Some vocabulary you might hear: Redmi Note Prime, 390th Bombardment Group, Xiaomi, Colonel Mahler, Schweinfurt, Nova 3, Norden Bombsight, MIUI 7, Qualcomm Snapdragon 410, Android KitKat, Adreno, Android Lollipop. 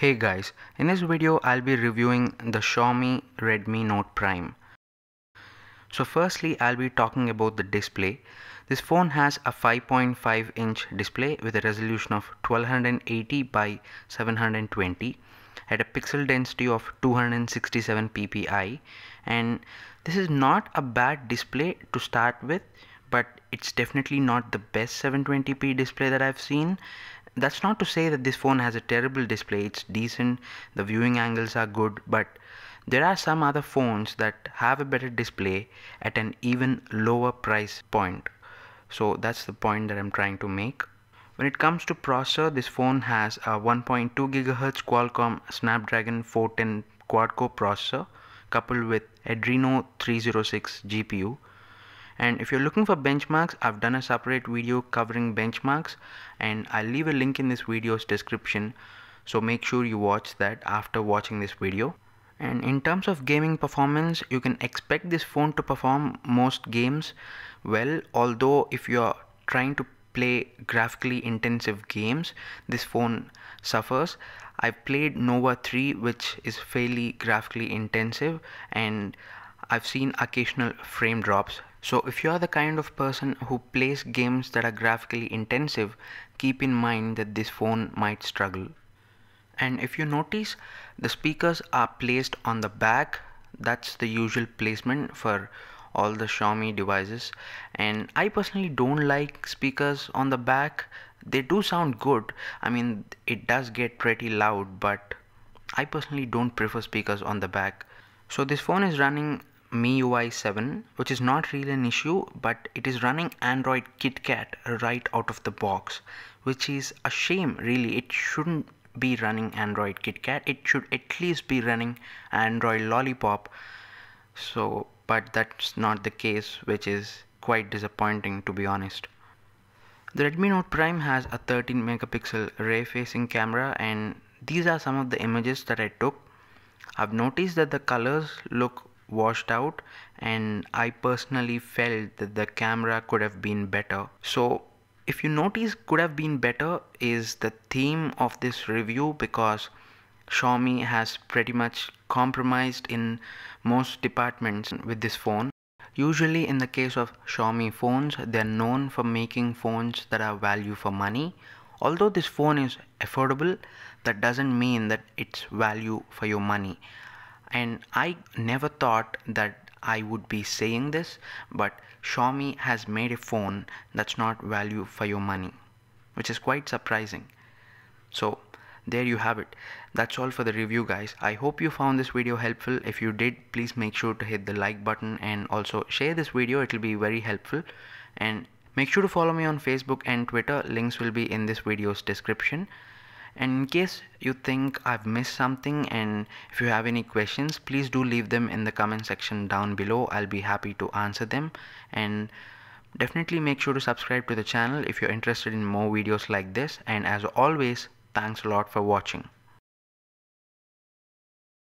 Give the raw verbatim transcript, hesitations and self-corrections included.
Hey guys, in this video I'll be reviewing the Xiaomi Redmi Note Prime. So firstly I'll be talking about the display. This phone has a five point five inch display with a resolution of twelve eighty by seven twenty at a pixel density of two hundred sixty-seven p p i, and this is not a bad display to start with, but it's definitely not the best seven twenty p display that I've seen. That's not to say that this phone has a terrible display. It's decent, the viewing angles are good, but there are some other phones that have a better display at an even lower price point. So that's the point that I'm trying to make. When it comes to processor, this phone has a one point two gigahertz Qualcomm Snapdragon four ten quad-core processor coupled with Adreno three oh six G P U. And if you're looking for benchmarks, I've done a separate video covering benchmarks, and I'll leave a link in this video's description, so make sure you watch that after watching this video. And in terms of gaming performance, you can expect this phone to perform most games well, although if you're trying to play graphically intensive games, this phone suffers. I've played Nova three, which is fairly graphically intensive, and I've seen occasional frame drops. So if you are the kind of person who plays games that are graphically intensive, keep in mind that this phone might struggle. And if you notice, the speakers are placed on the back. That's the usual placement for all the Xiaomi devices, and I personally don't like speakers on the back. They do sound good, I mean it does get pretty loud, but I personally don't prefer speakers on the back. So this phone is running M I U I seven, which is not really an issue, but it is running Android KitKat right out of the box, which is a shame really. It shouldn't be running Android KitKat, it should at least be running Android Lollipop. So, but that's not the case, which is quite disappointing to be honest. The Redmi Note Prime has a thirteen megapixel rear facing camera, and these are some of the images that I took. I've noticed that the colors look washed out, and I personally felt that the camera could have been better. So if you notice, could have been better is the theme of this review, because Xiaomi has pretty much compromised in most departments with this phone. Usually in the case of Xiaomi phones, they're known for making phones that are value for money. Although this phone is affordable, that doesn't mean that it's value for your money. And I never thought that I would be saying this, but Xiaomi has made a phone that's not value for your money, which is quite surprising. So there you have it. That's all for the review guys. I hope you found this video helpful. If you did, please make sure to hit the like button and also share this video. It will be very helpful. And make sure to follow me on Facebook and Twitter. Links will be in this video's description. And in case you think I've missed something, and if you have any questions, please do leave them in the comment section down below. I'll be happy to answer them. And definitely make sure to subscribe to the channel if you're interested in more videos like this. And as always, thanks a lot for watching.